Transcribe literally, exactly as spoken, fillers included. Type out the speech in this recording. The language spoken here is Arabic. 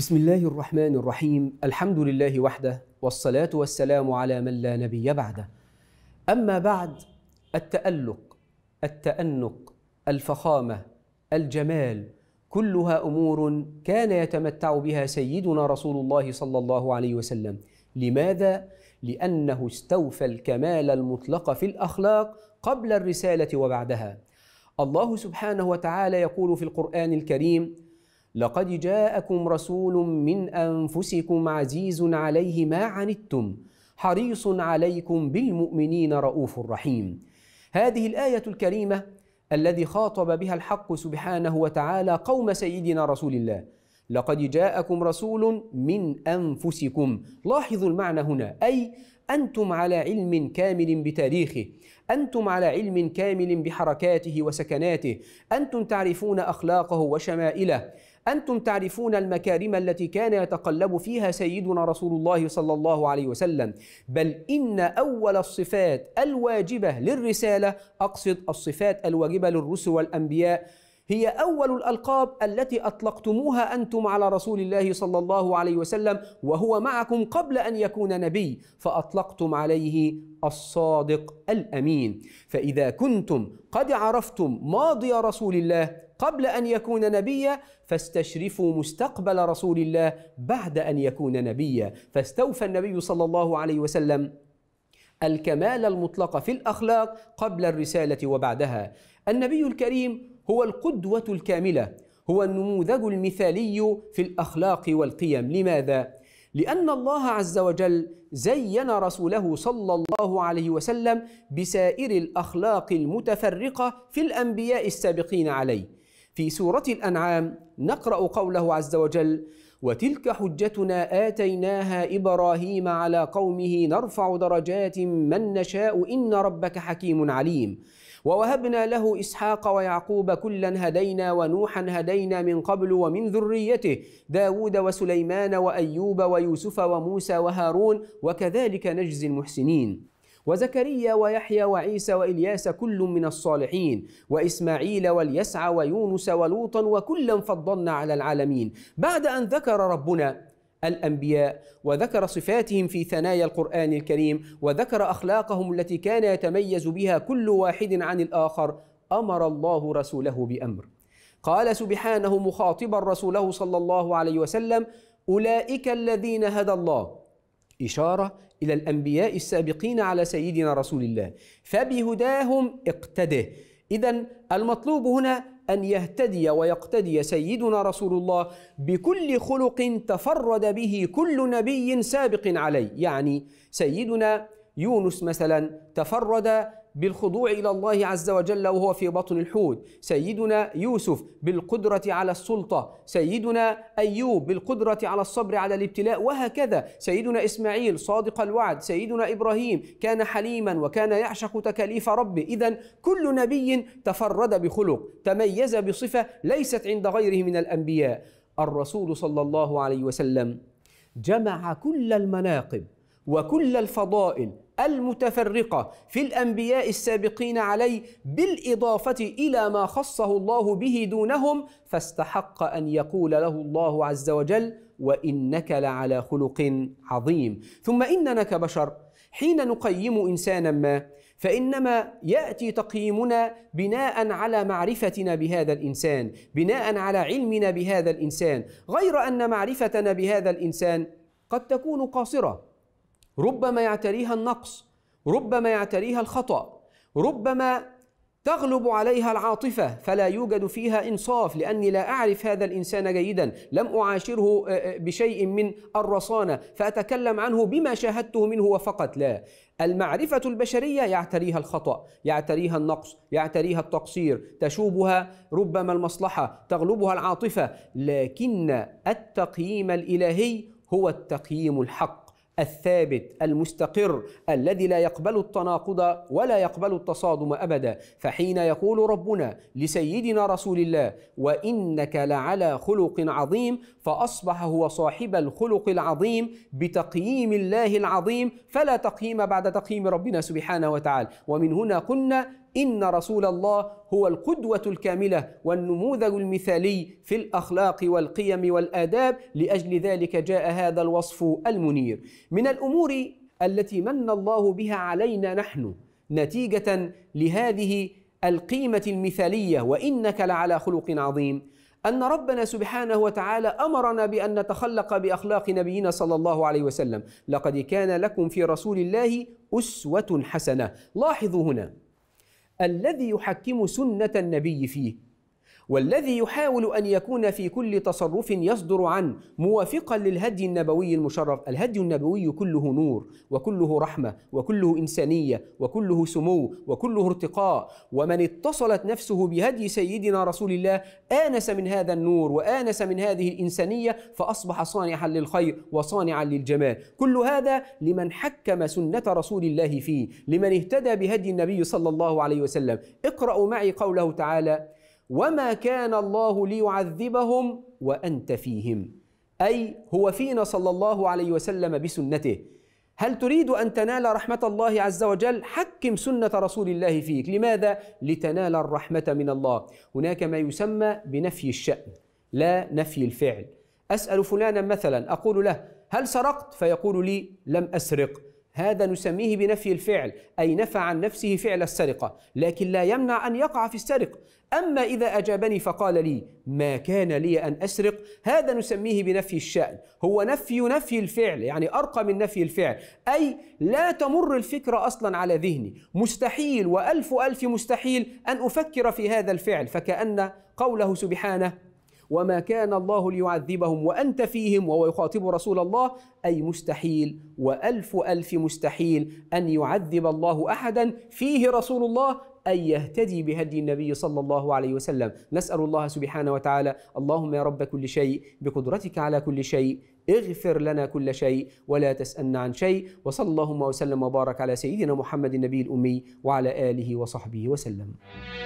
بسم الله الرحمن الرحيم. الحمد لله وحده، والصلاة والسلام على من لا نبي بعده. أما بعد، التألق، التأنق، الفخامة، الجمال، كلها أمور كان يتمتع بها سيدنا رسول الله صلى الله عليه وسلم. لماذا؟ لأنه استوفى الكمال المطلق في الأخلاق قبل الرسالة وبعدها. الله سبحانه وتعالى يقول في القرآن الكريم: لقد جاءكم رسول من أنفسكم عزيز عليه ما عنتم حريص عليكم بالمؤمنين رؤوف رحيم. هذه الآية الكريمة الذي خاطب بها الحق سبحانه وتعالى قوم سيدنا رسول الله: لقد جاءكم رسول من أنفسكم. لاحظوا المعنى هنا، أي أنتم على علم كامل بتاريخه، أنتم على علم كامل بحركاته وسكناته، أنتم تعرفون أخلاقه وشمائله، أنتم تعرفون المكارم التي كان يتقلب فيها سيدنا رسول الله صلى الله عليه وسلم. بل إن أول الصفات الواجبة للرسالة، أقصد الصفات الواجبة للرسل والأنبياء، هي أول الألقاب التي أطلقتموها أنتم على رسول الله صلى الله عليه وسلم وهو معكم قبل أن يكون نبي، فأطلقتم عليه الصادق الأمين. فإذا كنتم قد عرفتم ماضي رسول الله قبل أن يكون نبيا، فاستشرفوا مستقبل رسول الله بعد أن يكون نبيا. فاستوفى النبي صلى الله عليه وسلم الكمال المطلق في الأخلاق قبل الرسالة وبعدها. النبي الكريم هو القدوة الكاملة، هو النموذج المثالي في الأخلاق والقيم. لماذا؟ لأن الله عز وجل زين رسوله صلى الله عليه وسلم بسائر الأخلاق المتفرقة في الأنبياء السابقين عليه. في سورة الأنعام نقرأ قوله عز وجل: وتلك حجتنا آتيناها إبراهيم على قومه نرفع درجات من نشاء إن ربك حكيم عليم. ووهبنا له إسحاق ويعقوب كلا هدينا ونوحا هدينا من قبل ومن ذريته داود وسليمان وأيوب ويوسف وموسى وهارون وكذلك نجزي المحسنين. وزكريا ويحيى وعيسى وإلياس كل من الصالحين وإسماعيل واليسع ويونس ولوطا وكلا فضلنا على العالمين. بعد أن ذكر ربنا الأنبياء وذكر صفاتهم في ثنايا القرآن الكريم وذكر أخلاقهم التي كان يتميز بها كل واحد عن الآخر، أمر الله رسوله بأمر. قال سبحانه مخاطبا رسوله صلى الله عليه وسلم: أولئك الذين هدى الله، إشارة إلى الأنبياء السابقين على سيدنا رسول الله، فبهداهم اقتده. إذن المطلوب هنا أن يهتدي ويقتدي سيدنا رسول الله بكل خلق تفرد به كل نبي سابق عليه. يعني سيدنا يونس مثلا تفرد بالخضوع إلى الله عز وجل وهو في بطن الحوت، سيدنا يوسف بالقدرة على السلطة، سيدنا أيوب بالقدرة على الصبر على الابتلاء، وهكذا. سيدنا إسماعيل صادق الوعد، سيدنا إبراهيم كان حليما وكان يعشق تكاليف ربه. إذن كل نبي تفرد بخلق، تميز بصفة ليست عند غيره من الأنبياء. الرسول صلى الله عليه وسلم جمع كل المناقب وكل الفضائل المتفرقة في الأنبياء السابقين عليه، بالإضافة إلى ما خصه الله به دونهم، فاستحق أن يقول له الله عز وجل: وإنك لعلى خلق عظيم. ثم إننا كبشر حين نقيم إنسانا ما، فإنما يأتي تقييمنا بناء على معرفتنا بهذا الإنسان، بناء على علمنا بهذا الإنسان، غير أن معرفتنا بهذا الإنسان قد تكون قاصرة، ربما يعتريها النقص، ربما يعتريها الخطأ، ربما تغلب عليها العاطفة فلا يوجد فيها إنصاف، لأني لا أعرف هذا الإنسان جيدا، لم أعاشره بشيء من الرصانة فأتكلم عنه بما شاهدته منه وفقط. لا، المعرفة البشرية يعتريها الخطأ، يعتريها النقص، يعتريها التقصير، تشوبها ربما المصلحة، تغلبها العاطفة. لكن التقييم الإلهي هو التقييم الحق الثابت المستقر الذي لا يقبل التناقض ولا يقبل التصادم أبدا. فحين يقول ربنا لسيدنا رسول الله: وإنك لعلى خلق عظيم، فأصبح هو صاحب الخلق العظيم بتقييم الله العظيم، فلا تقييم بعد تقييم ربنا سبحانه وتعالى. ومن هنا قلنا إن رسول الله هو القدوة الكاملة والنموذج المثالي في الأخلاق والقيم والآداب، لأجل ذلك جاء هذا الوصف المنير. من الأمور التي من الله بها علينا نحن نتيجة لهذه القيمة المثالية، وإنك لعلى خلق عظيم، أن ربنا سبحانه وتعالى أمرنا بأن نتخلق بأخلاق نبينا صلى الله عليه وسلم. لقد كان لكم في رسول الله أسوة حسنة. لاحظوا هنا الذي يحكم سنة النبي فيه، والذي يحاول أن يكون في كل تصرف يصدر عنه موافقا للهدي النبوي المشرف. الهدي النبوي كله نور، وكله رحمة، وكله إنسانية، وكله سمو، وكله ارتقاء. ومن اتصلت نفسه بهدي سيدنا رسول الله آنس من هذا النور، وآنس من هذه الإنسانية، فأصبح صانعا للخير وصانعا للجمال. كل هذا لمن حكم سنة رسول الله فيه، لمن اهتدى بهدي النبي صلى الله عليه وسلم. اقرأوا معي قوله تعالى: وما كان الله ليعذبهم وأنت فيهم، أي هو فينا صلى الله عليه وسلم بسنته. هل تريد أن تنال رحمة الله عز وجل؟ حكم سنة رسول الله فيك. لماذا؟ لتنال الرحمة من الله. هناك ما يسمى بنفي الشأن لا نفي الفعل. أسأل فلانا مثلا، أقول له: هل سرقت؟ فيقول لي: لم أسرق. هذا نسميه بنفي الفعل، أي نفى عن نفسه فعل السرقة، لكن لا يمنع أن يقع في السرقة. أما إذا أجابني فقال لي: ما كان لي أن أسرق، هذا نسميه بنفي الشأن، هو نفي نفي الفعل، يعني أرقى من نفي الفعل، أي لا تمر الفكرة أصلا على ذهني، مستحيل وألف ألف مستحيل أن أفكر في هذا الفعل. فكأن قوله سبحانه: وما كان الله ليعذبهم وأنت فيهم، وهو يخاطب رسول الله، أي مستحيل وألف ألف مستحيل أن يعذب الله أحدا فيه رسول الله، أن يهتدي بهدي النبي صلى الله عليه وسلم. نسأل الله سبحانه وتعالى: اللهم يا رب كل شيء بقدرتك على كل شيء اغفر لنا كل شيء ولا تسألنا عن شيء. وصلى اللهم وسلم وبارك على سيدنا محمد النبي الأمي وعلى آله وصحبه وسلم.